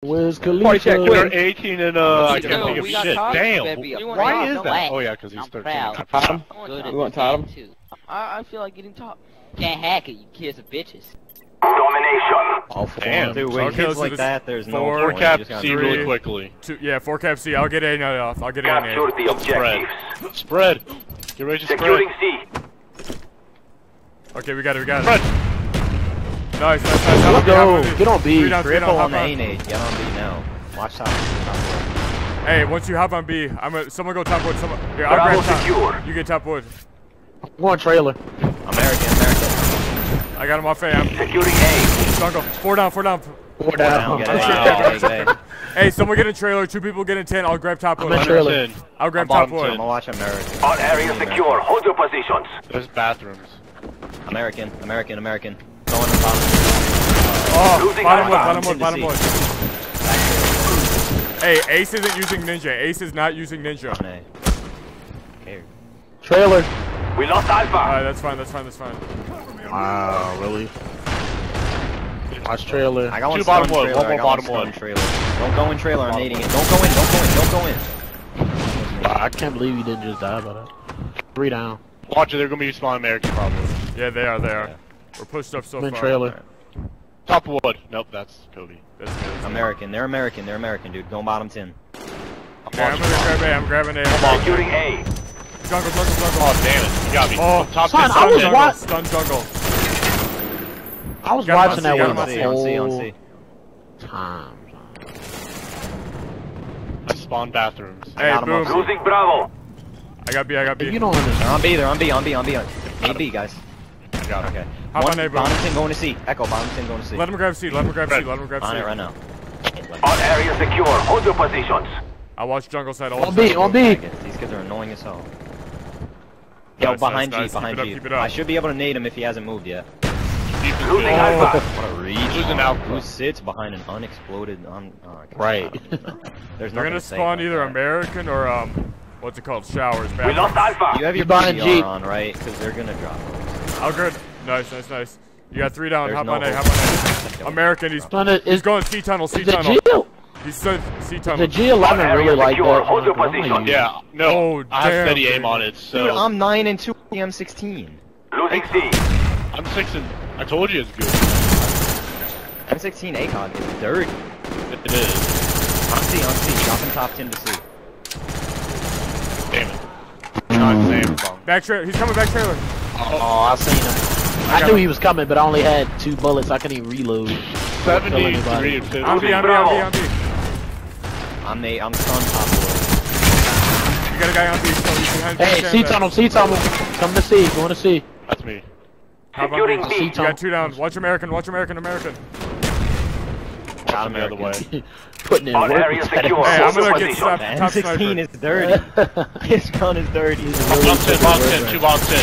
Where's Khalifa? We're 18 and I can't think of shit. Damn. Why is that? Oh yeah, because he's 13. Totem? You want Totem? I feel like getting top. Can't hack it, you kids are bitches. Domination. Oh, damn. Dude, when kids like that, there's no point. 4 cap C really quickly. 2, yeah, 4 cap C. I'll get A off. I'll get A. Capture the objective. Spread. Get ready to spread. Securing C. Okay, we got it. Spread. Nice, nice. Let's go. Get on B. Triple on A nade. Get on B now. Watch top. Hey, once you hop on B, someone go top wood. Someone. Here, I'll grab top. You get top wood. One trailer. American. I got him off A. I'm securing A. 4 down. Wow. Hey, someone get a trailer. 2 people get in 10. I'll grab top wood. I'll grab top wood. I'm gonna watch American. All areas secure. Hold your positions. There's bathrooms. American. Oh, bottom one. Hey, Ace isn't using Ninja. Okay. Trailer. We lost Alpha. Alright, that's fine. Wow, really? Watch trailer. I got 2 bottom one. One more bottom one. Trailer. Don't go in trailer. I'm needing it. Don't go in. Wow, I can't believe you didn't just die by that. 3 down. Watch it. They're gonna be spawning American probably. Yeah, they are. Yeah. We're pushed up so far. Trailer. Right. Top wood. Nope, that's Cody. That's American. They're American, dude. Go bottom 10. Okay, I'm gonna grab A. I'm grabbing A. I'm shooting A. Jungle. Oh, damn it. You got me. Oh, top 10. Stun jungle. I was watching that one the whole time. I spawned bathrooms. Hey, boom. Losing Bravo. I got B. You don't understand. They're on B. They're on B. A B, guys. Okay. Hop on A, bro. Bottom 10 going to C. Echo, bottom 10 going to C. Let him grab C. On it right now. All areas secure. Hold your positions. I watch jungle side all the time. On B. These kids are annoying as hell. Yo, behind G. I should be able to nade him if he hasn't moved yet. Losing Alpha. What a reach. Losing Alpha. Who sits behind an unexploded... right. There's no. We're gonna spawn either American or, what's it called? Showers. We lost Alpha. You have your BDR on, right? Because they're gonna drop. Oh, good. Nice. You got 3 down. Hop on A. American, he's going C tunnel. He's C tunnel. The G11 really like that. Hold your position. Yeah. No, I have steady aim on it, so. Dude, I'm 9 and 2. I'm 16. Losing C. I'm 6 and... I told you it's good. I'm 16 Akon. It's dirty. It is. On C. Dropping top 10 to C. Damn it. Not back trailer. He's coming back trailer. Oh, I seen him. I knew he was coming, but I only had 2 bullets. I couldn't even reload. 73. I'm B. I'm on top of it. You got a guy on B. Hey, C tunnel. Come to C. Going to C. That's me. Securing B. You got 2 down. Watch American. Got him the other way. Putting in work. Hey, I'm gonna get stopped. Top 16 is dirty. His gun is dirty. Box 10.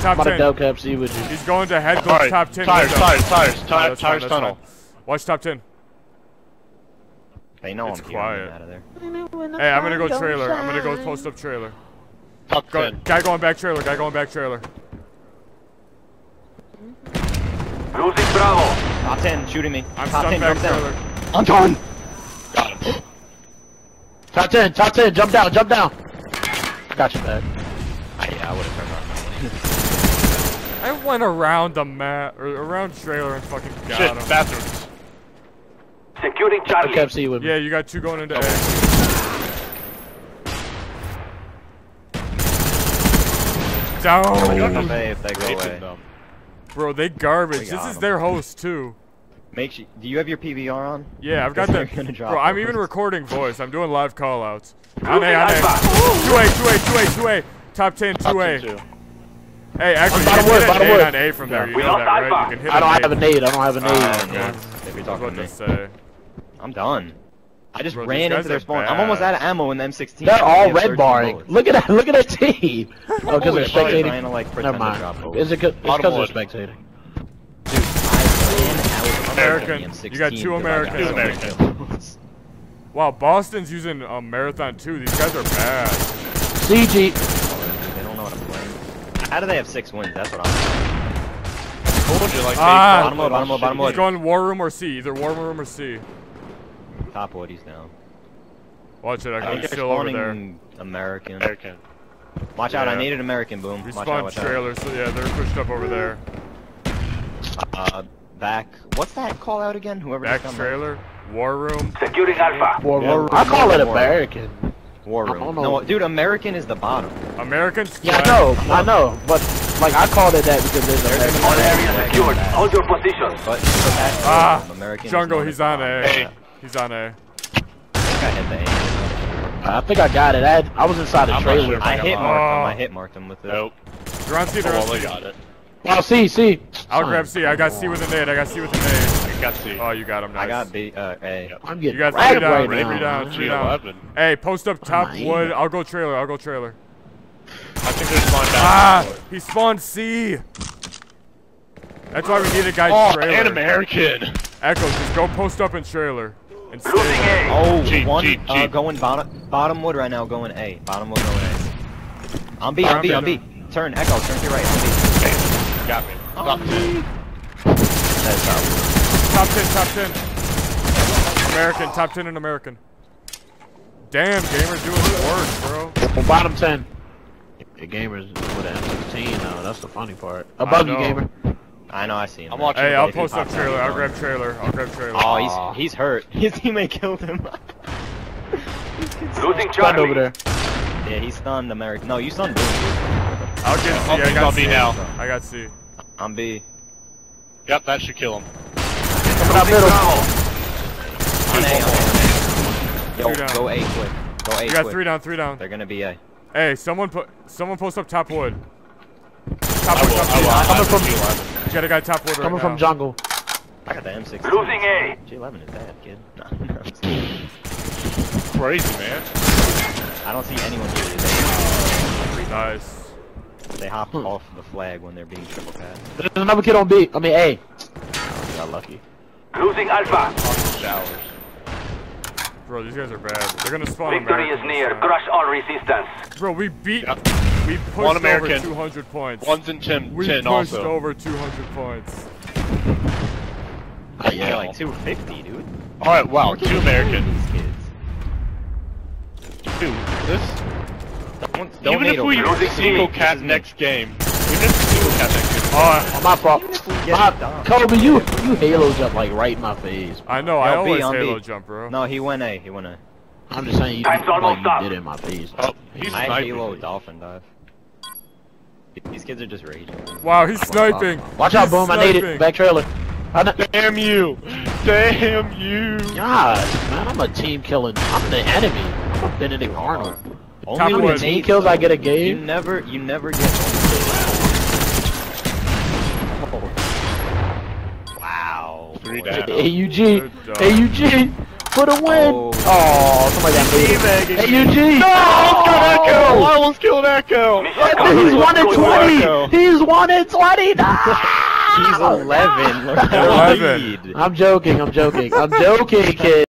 Top 10. He's going to head go top 10. Tires tunnel. Watch top 10. They know it's quiet. Out of there. Hey, I'm gonna go trailer. I'm gonna go post up trailer. Top 10. Guy going back trailer. Losing Bravo. Top 10 shooting me. I'm stunned back trailer. I'm done. Got him. Top 10. Jump down. Got you, man. Yeah, I would have turned around. I went around the map, or around trailer and fucking got him. Shit, bathrooms. Securing Charlie. Yeah, you got 2 going into A. Down. If they go away. Bro, they garbage. This is their host too. Make sure. Do you have your PVR on? Yeah, I've got that. Bro, I'm even recording voice. I'm doing live callouts. On A. 2A. Top 10, 2A. Hey, actually, you can hit on A from there. You know that, right? You can hit I don't have a nade. I'm done. I just ran into their spawn. I'm almost out of ammo in the M16. They're all red barring. Look at that team. Oh, because they're spectating. Never mind. Is it because they're spectating? Dude, I ran out of American. You got 2 Americans. Wow, Boston's using a Marathon too. These guys are bad. CG. How do they have 6 wins? That's what I'm saying. told you, like, bottom wood. He's going war room or C. Either war room or C. Top wood, he's down. Watch it, I think still over there. American. Watch out, I need an American boom. Respawn trailers, so yeah, they're pushed up over there. Back. What's that call out again? Whoever. Back trailer. War room. Securing Alpha. War room. I call it American. War room. No, dude, American is the bottom. American's. Yeah, I know, but like I called it that because there's American. All areas secured. Hold your positions. But American. Jungle, he's on A. He's on A. I think I hit the A. I think I got it. I was inside the trailer. I hit marked him with it. Nope. You're on C. Oh, got it. Wow, C. I'll grab C. I got C with an nade. I got C. Oh, you got him. Nice. I got B. A. I'm getting you right down. Three down. Hey, post up top wood. I'll go trailer. I think they spawned down. He spawned C. That's why we need a guy trailer. An American. Echo, just go post up in trailer. And stay there. Going bottom wood right now. Going A. Bottom wood going A. I'm B. Turn. Echo, turn to your right. I'm B. Got me. Top 10. American, top 10 in American. Damn, Gamer's doing work, bro. Bottom 10. Yeah, Gamer's with an M16 now, that's the funny part. Above you, Gamer. I know, I see him. I'm watching. Hey, I'll post up trailer, I'll grab trailer. Oh, he's hurt. His teammate killed him. Losing Charlie. Over there. Yeah, he stunned American. No, you stunned him. I'll get C. I got C now. I'm B. Yep, that should kill him. Coming up middle. On A. Go A quick. You got three down. They're gonna be A. Hey, someone post up top wood. Top wood. Got a guy top wood right now. Coming from jungle. I got the M6. Losing A. G11 is bad, kid. Crazy, man. I don't see anyone here today. Nice. They hop off the flag when they're being triple passed. There's another kid on B. I mean A. We got lucky. Losing Alpha. Showers. Bro, these guys are bad. They're gonna spawn. Victory is near. Crush all resistance. Bro, we beat. Yep. We pushed one American. Over 200 points. One's in 10. We pushed also. Over 200 points. Yeah, got like 250, dude. All right, wow. Two American. Dude, this. Even if we single cat next game. My fault. Kobe, you halo jump like right in my face. Bro. I know, I always halo jump, bro. No, he went A. I'm just saying you did it in my face. Oh, I halo dolphin dive. These kids are just raging. Wow, he's sniping. Watch out, boom, I need it. Back trailer. Damn you. God, man, I'm a team killing. I'm the enemy. I'm Benedict Arnold. Only when 10 kills I get a game. You never get. Wow. AUG for the win. Oh, somebody got me. AUG. No, I almost killed Echo. He's 1 in 20. He's 1 in 20. He's 11. I'm joking. I'm joking, kid.